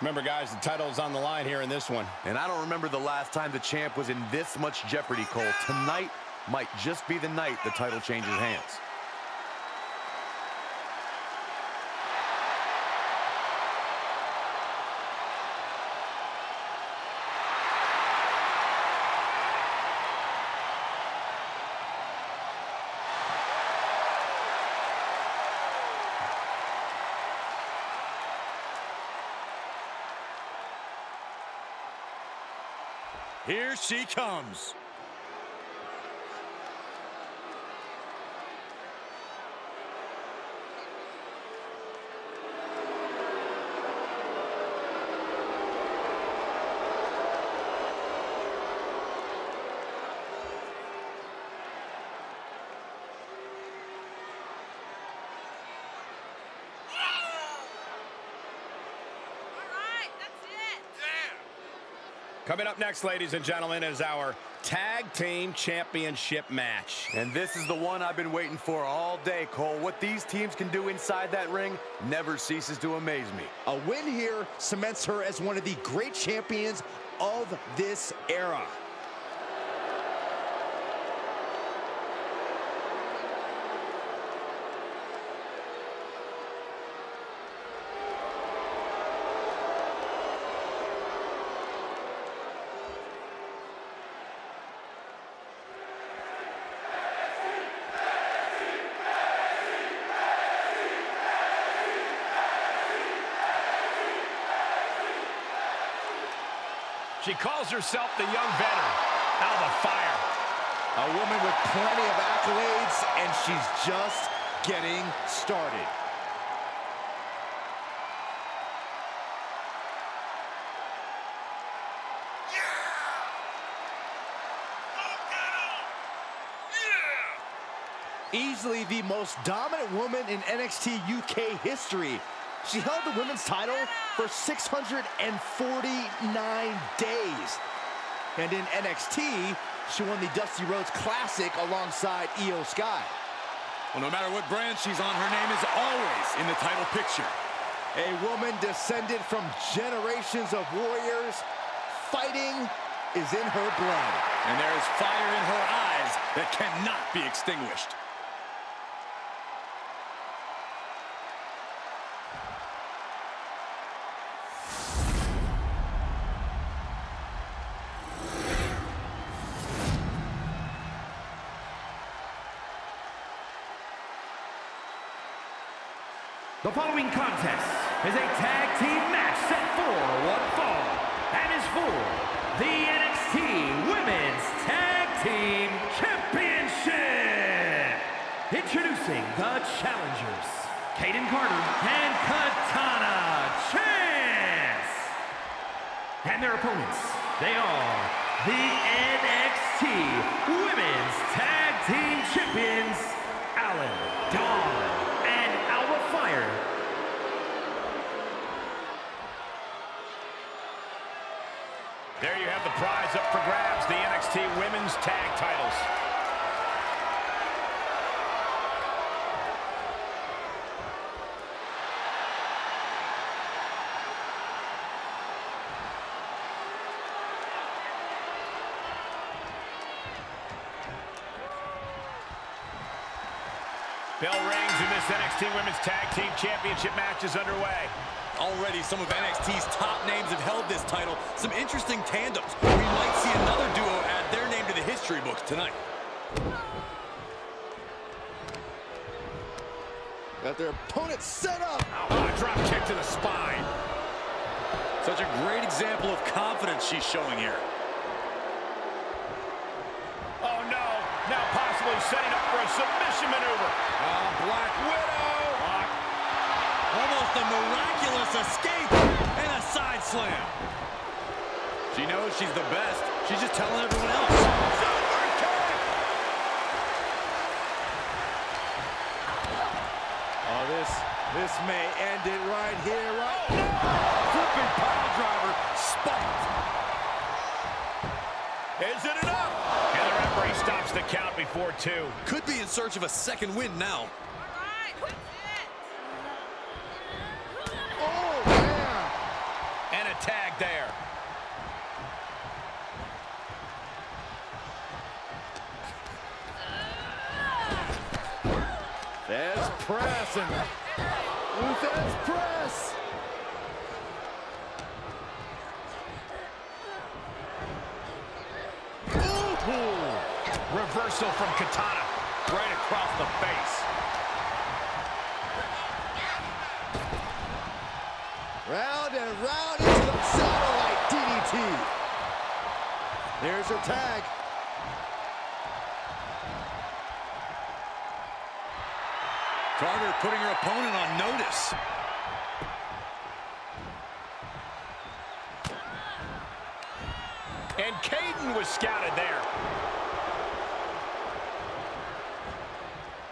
Remember, guys, the title's on the line here in this one. And I don't remember the last time the champ was in this much jeopardy, Cole. Tonight might just be the night the title changes hands. Here she comes. Coming up next, ladies and gentlemen, is our Tag Team Championship match. And this is the one I've been waiting for all day, Cole. What these teams can do inside that ring never ceases to amaze me. A win here cements her as one of the great champions of this era. She calls herself the young veteran, Alba Fyre. A woman with plenty of accolades, and she's just getting started. Yeah! Yeah! Easily the most dominant woman in NXT UK history. She held the women's title for 649 days. And in NXT, she won the Dusty Rhodes Classic alongside Io Shirai. Well, no matter what brand she's on, her name is always in the title picture. A woman descended from generations of warriors. Fighting is in her blood. And there is fire in her eyes that cannot be extinguished. The following contest is a tag team match set for one fall and is for the NXT Women's Tag Team Championship. Introducing the challengers, Kayden Carter and Katana Chance. And their opponents, they are the NXT Women's Tag Team Champions, Isla Dawn. There you have the prize up for grabs, the NXT Women's Tag Titles. Bell rings and this NXT Women's Tag Team Championship match is underway. Already, some of NXT's top names have held this title. Some interesting tandems. We might see another duo add their name to the history books tonight. Got their opponent set up. Oh, a drop kick to the spine. Such a great example of confidence she's showing here. Oh, no. Now possibly setting up for a submission maneuver. Oh, Black Widow. Almost a miraculous escape and a side slam. She knows she's the best. She's just telling everyone else. Oh, this may end it right here, right now. Flipping pile driver spiked. Is it enough? And the referee stops the count before two. Could be in search of a second win now. tag there. There's pressing. There's press. Ooh. Reversal from Katana, right across the face. Round and round into the satellite DDT. There's her tag. Carter putting her opponent on notice. And Kayden was scouted there.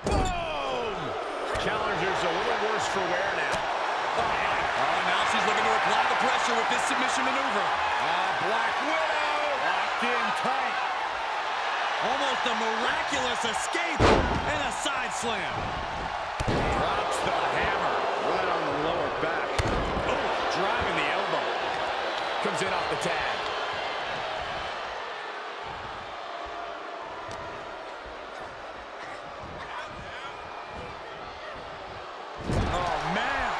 Boom! Challenger's a little worse for wear now. Oh, now she's looking to apply the pressure with this submission maneuver. Black Widow locked in tight. Almost a miraculous escape and a side slam. Drops the hammer right on the lower back. Oh, driving the elbow. Comes in off the tag. Oh, man.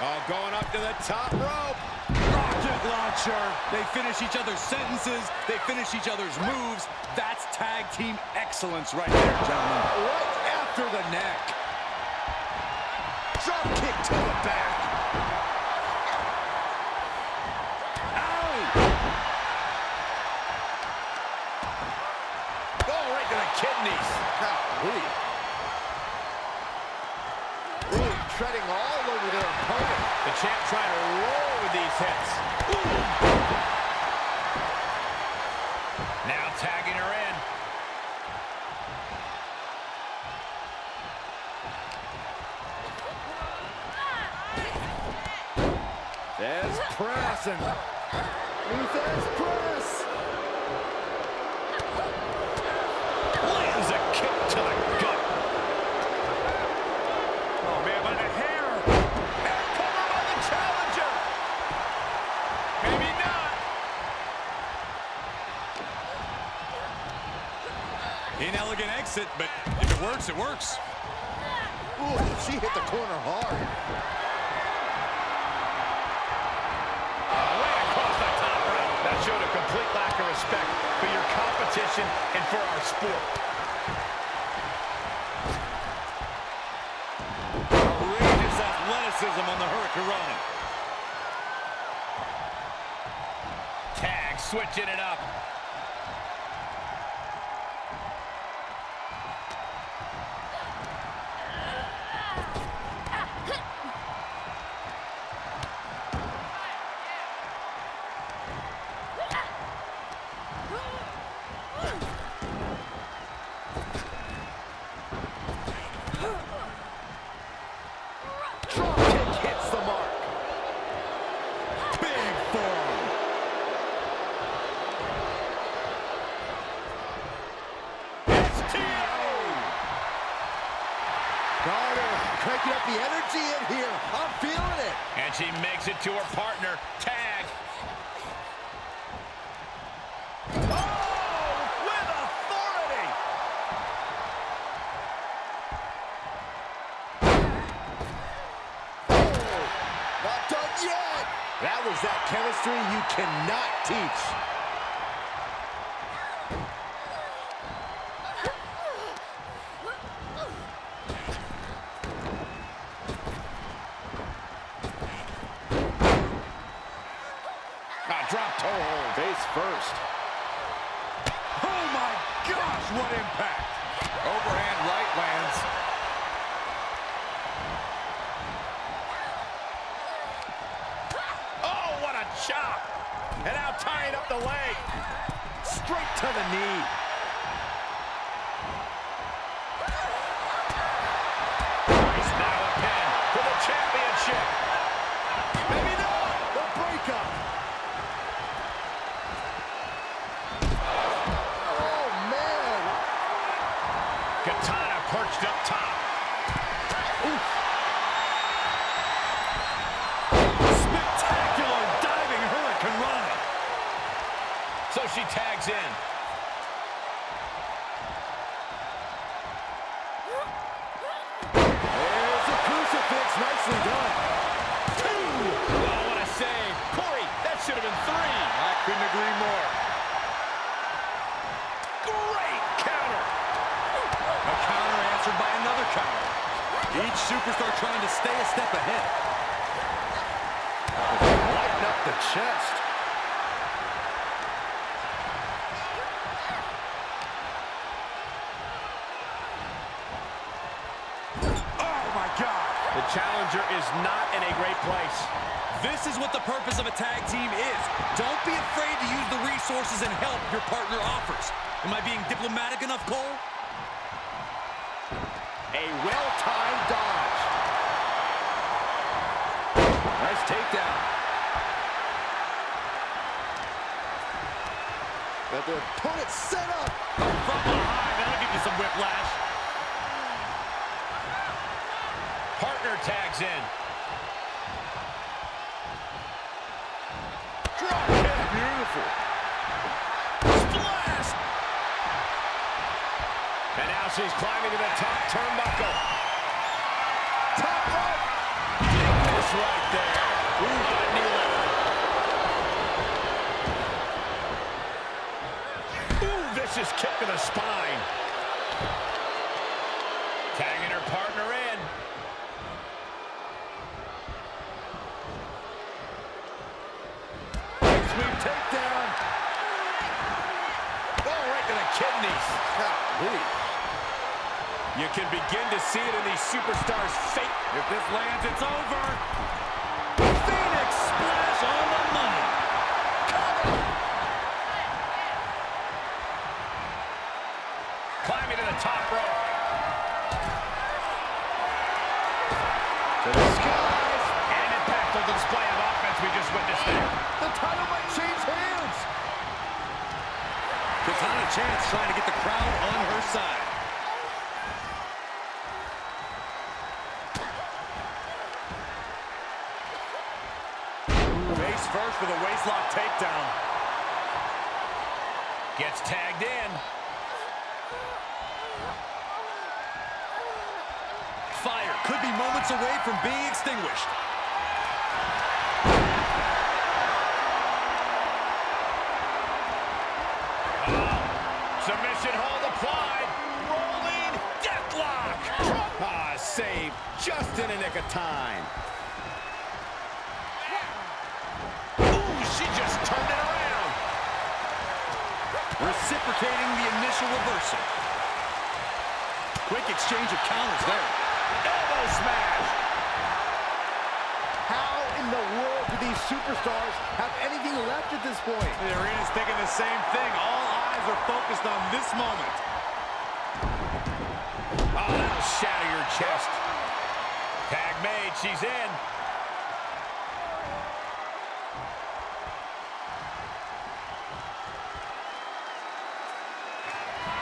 Oh, going up to the top rope. Rocket launcher. They finish each other's sentences. They finish each other's moves. That's tag team excellence right there, gentlemen. Right after the neck. Drop kick to the back. Ow! Oh, right to the kidneys. Ooh, treading all over their opponent. The champ trying to roll with these hits. Ooh. Now tagging her in. There's pressing. There's press. Lands a kick to the gut. Oh, man, by the hair. And cover by the challenger. Maybe not. Inelegant exit, but if it works, it works. Ooh, she hit the corner hard. Right across the top rope. That showed a complete lack of respect for your competition and for our sport. Outrageous athleticism on the Hurricane. Tag, switching it up. Cranking up the energy in here. I'm feeling it. And she makes it to her partner. Tag. Oh, with authority. Oh, not done yet. That was that chemistry you cannot teach. Drop toe hold, face first. Oh my gosh, what impact! Overhand right lands. Oh, what a chop! And now tying up the leg. Straight to the knee. Nice, now a pin for the championship. Maybe not, the breakup. Katana perched up top. Oof. she tags in. There's a crucifix, nicely done. Two! Oh, what a save. Corey, that should have been three. I couldn't agree more. Great counter. A counter answered by another counter. Each superstar trying to stay a step ahead. Lighten up the chest. The challenger is not in a great place. This is what the purpose of a tag team is. Don't be afraid to use the resources and help your partner offers. Am I being diplomatic enough, Cole? A well-timed dodge. Nice takedown. Got their opponent set up. From behind, that'll give you some whiplash. Tags in. Drop kick. Beautiful. Splash. And now she's climbing to the top turnbuckle. Top right. Take this right there. Ooh, knee left. Ooh, vicious kick to the spine. Tagging her partner in. Takedown. Oh, right to the kidneys. You can begin to see it in these superstars' fate. If this lands, it's over. Phoenix splash on the money. Climbing to the top rope. To the skies. An impactful display of offense we just witnessed there. The title might change hands. Katana Chance trying to get the crowd on her side. Face first with a waistlock takedown. Gets tagged in. Fire could be moments away from being extinguished. Submission hold applied. Rolling deathlock. Save just in the nick of time. Ooh, she just turned it around. Reciprocating the initial reversal. Quick exchange of counters there. Elbow smash. How in the world do these superstars have anything left at this point? The arena's thinking the same thing. All are focused on this moment. Oh, that'll shatter your chest. Tag made, she's in.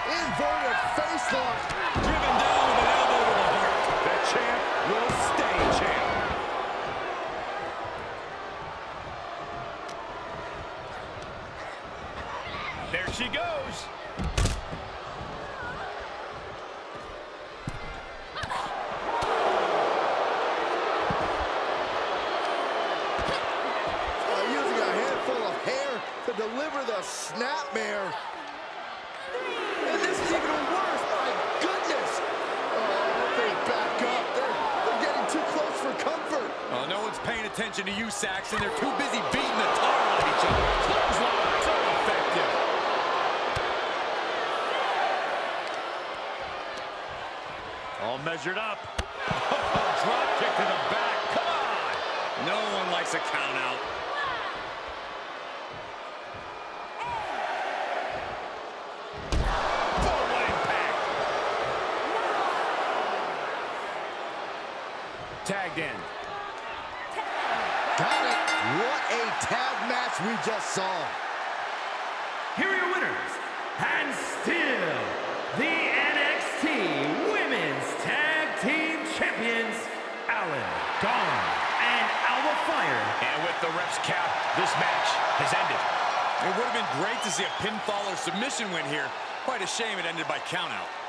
Inverted face lock. Driven down with an elbow to the heart. That champ will stay champ. There she goes. Using a handful of hair to deliver the snapmare. And this is even worse, my goodness. Oh, they back up. They're getting too close for comfort. Oh, no one's paying attention to you, Saxon. They're too busy beating the tar out of each other. Clothesline, so effective. All measured up. Drop kick to the back. Come on. No one likes a count out. Full impact. Tagged in. Got it. What a tag match we just saw. Here are your winners. And still, the NXT Tag Team Champions, Isla Dawn and Alba Fyre. And with the ref's count, this match has ended. It would have been great to see a pinfall or submission win here. Quite a shame it ended by countout.